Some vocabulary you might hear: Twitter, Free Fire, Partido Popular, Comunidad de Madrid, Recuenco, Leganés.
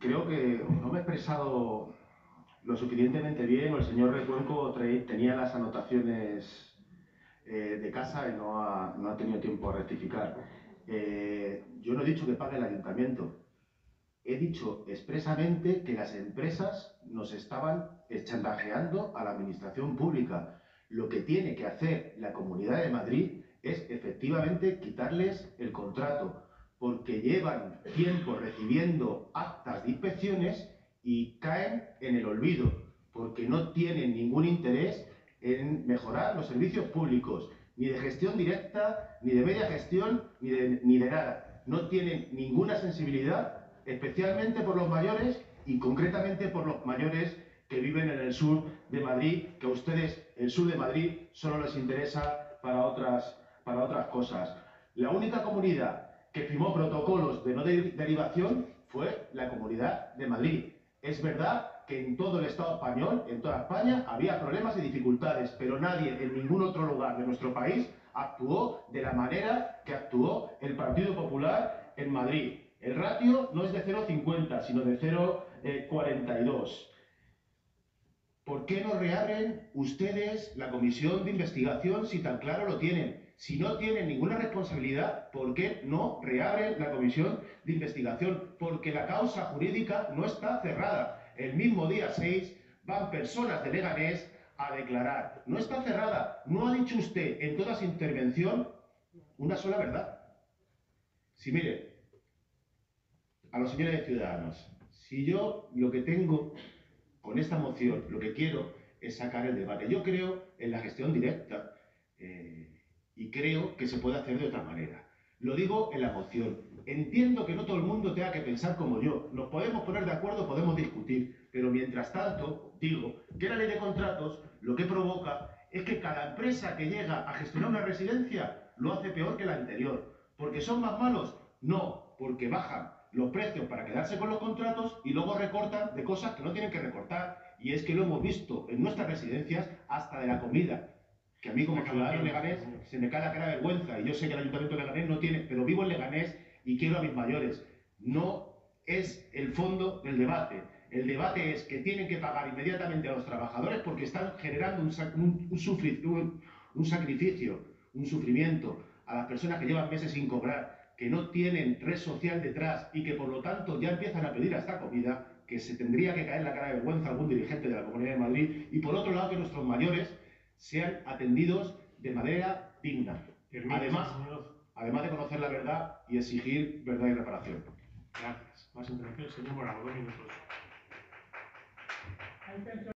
creo que no me he expresado lo suficientemente bien, o el señor Recuenco tenía las anotaciones de casa y no ha tenido tiempo a rectificar. Yo no he dicho que pague el ayuntamiento. He dicho expresamente que las empresas nos estaban chantajeando a la administración pública. Lo que tiene que hacer la Comunidad de Madrid es efectivamente quitarles el contrato, porque llevan tiempo recibiendo actas de inspecciones y caen en el olvido, porque no tienen ningún interés en mejorar los servicios públicos, ni de gestión directa, ni de media gestión, ni de nada. No tienen ninguna sensibilidad, especialmente por los mayores y concretamente por los mayores que viven en el sur de Madrid, que a ustedes el sur de Madrid solo les interesa para otras cosas. La única comunidad que firmó protocolos de no derivación fue la Comunidad de Madrid. Es verdad que en todo el Estado español, en toda España, había problemas y dificultades, pero nadie en ningún otro lugar de nuestro país actuó de la manera que actuó el Partido Popular en Madrid. El ratio no es de 0,50, sino de 0,42. ¿Por qué no reabren ustedes la comisión de investigación si tan claro lo tienen? Si no tienen ninguna responsabilidad, ¿por qué no reabren la comisión de investigación? Porque la causa jurídica no está cerrada. El mismo día 6 van personas de Leganés a declarar. No está cerrada. No ha dicho usted en toda su intervención una sola verdad. Si mire, a los señores ciudadanos, si yo lo que tengo con esta moción, lo que quiero es sacar el debate. Yo creo en la gestión directa y creo que se puede hacer de otra manera. Lo digo en la moción. Entiendo que no todo el mundo tenga que pensar como yo. Nos podemos poner de acuerdo, podemos discutir, pero mientras tanto digo que la ley de contratos lo que provoca es que cada empresa que llega a gestionar una residencia lo hace peor que la anterior. ¿Porque son más malos? No, porque bajan los precios para quedarse con los contratos y luego recortan de cosas que no tienen que recortar. Y es que lo hemos visto en nuestras residencias hasta de la comida. Que a mí como ciudadano leganés se me cae la cara de vergüenza. Y yo sé que el ayuntamiento de Leganés no tiene, pero vivo en Leganés y quiero a mis mayores. No es el fondo del debate. El debate es que tienen que pagar inmediatamente a los trabajadores porque están generando un sacrificio, un sufrimiento a las personas que llevan meses sin cobrar, que no tienen red social detrás y que por lo tanto ya empiezan a pedir a esta comida, que se tendría que caer la cara de vergüenza a algún dirigente de la Comunidad de Madrid, y por otro lado que nuestros mayores sean atendidos de manera digna, además de conocer la verdad y exigir verdad y reparación. Gracias. Más intervención, señor Morado, 2 minutos.